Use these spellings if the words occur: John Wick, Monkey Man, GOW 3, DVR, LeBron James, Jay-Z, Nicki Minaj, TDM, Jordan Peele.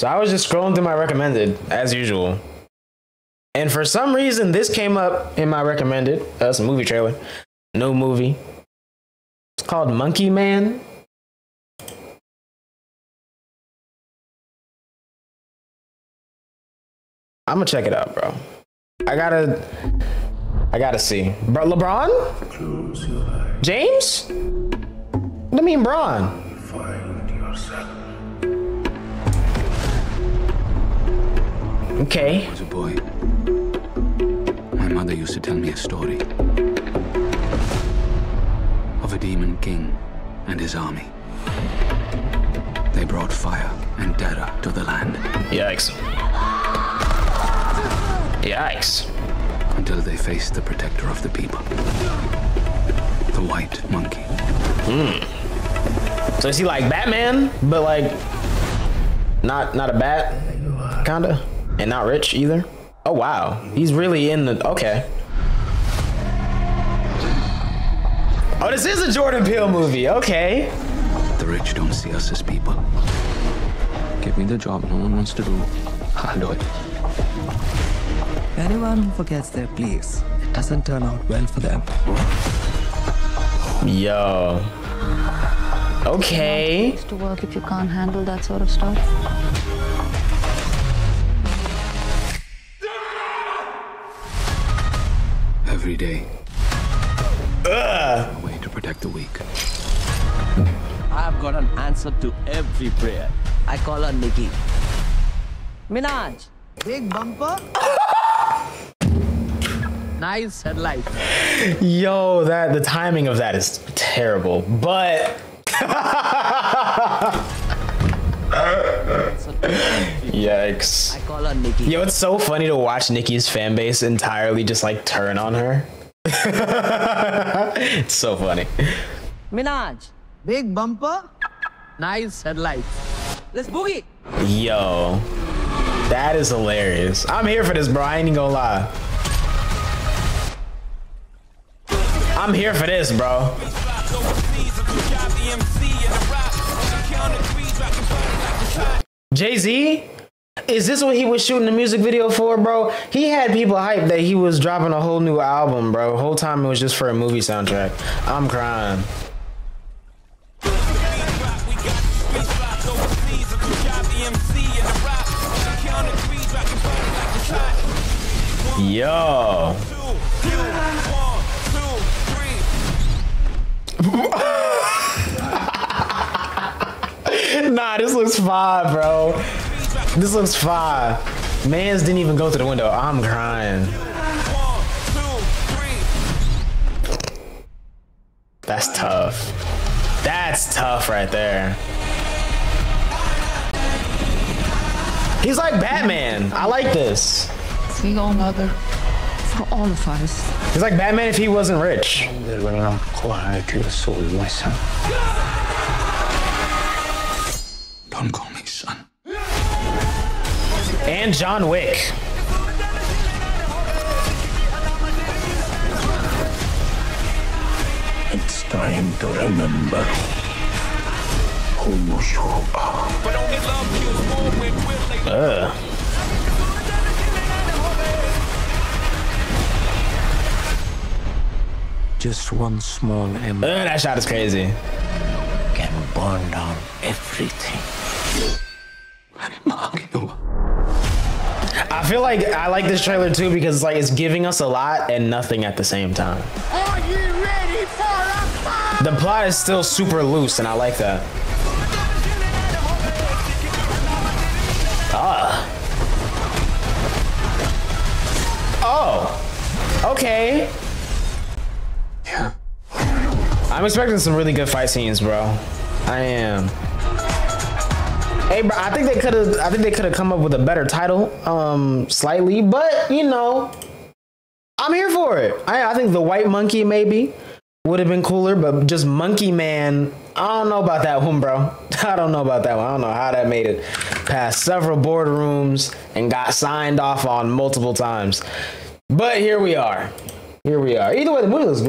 So I was just scrolling through my recommended as usual. And for some reason, this came up in my recommended. That's a movie trailer. No movie. It's called Monkey Man. I'm gonna check it out, bro. I gotta see. Bro, LeBron? James? What do you mean, Braun? Okay. As a boy, my mother used to tell me a story of a demon king and his army. They brought fire and terror to the land. Yikes. Yikes. Until they faced the protector of the people, the white monkey. So is he like Batman, but like not a bat, kinda? And not rich either. Oh wow, he's really in the, okay. Oh, this is a Jordan Peele movie, okay. The rich don't see us as people. Give me the job no one wants to do, I'll do it. Anyone who forgets their place, it doesn't turn out well for them. Yo. Okay. It's to work if you can't handle that sort of stuff. Every day. A way to protect the weak. I've got an answer to every prayer. I call her Nicki Minaj. Big bumper. Nice headlight. Yo, that the timing of that is terrible, but yikes. I call her Nicki. Yo, it's so funny to watch Nicki's fan base entirely just like turn on her. It's so funny. Minaj, big bumper, nice headlights. Let's boogie. Yo, that is hilarious. I'm here for this, bro. I ain't gonna lie. I'm here for this, bro. Jay-Z? Is this what he was shooting the music video for, bro? He had people hyped that he was dropping a whole new album, bro. The whole time it was just for a movie soundtrack. I'm crying. Yo. Nah, this looks fine, bro. This looks fine. Mans didn't even go to the window. I'm crying. That's tough. That's tough right there. He's like Batman. I like this. See your mother. For all of us. He's like Batman if he wasn't rich. They will not quiet your soul, my son. Don't call me son. And John Wick. It's time to remember who you are. Just one small ember. That shot is crazy. Can burn down everything. I feel like I like this trailer too because it's like it's giving us a lot and nothing at the same time. Are you ready for a fight? The plot is still super loose and I like that. Oh. Okay. I'm expecting some really good fight scenes, bro. I am. Hey, bro, I think they could have come up with a better title, slightly, but you know, I'm here for it. I think the white monkey maybe would have been cooler, but just Monkey Man, I don't know about that one, bro. I don't know about that one. I don't know how that made it past several boardrooms and got signed off on multiple times. But here we are. Either way, the movie looks good.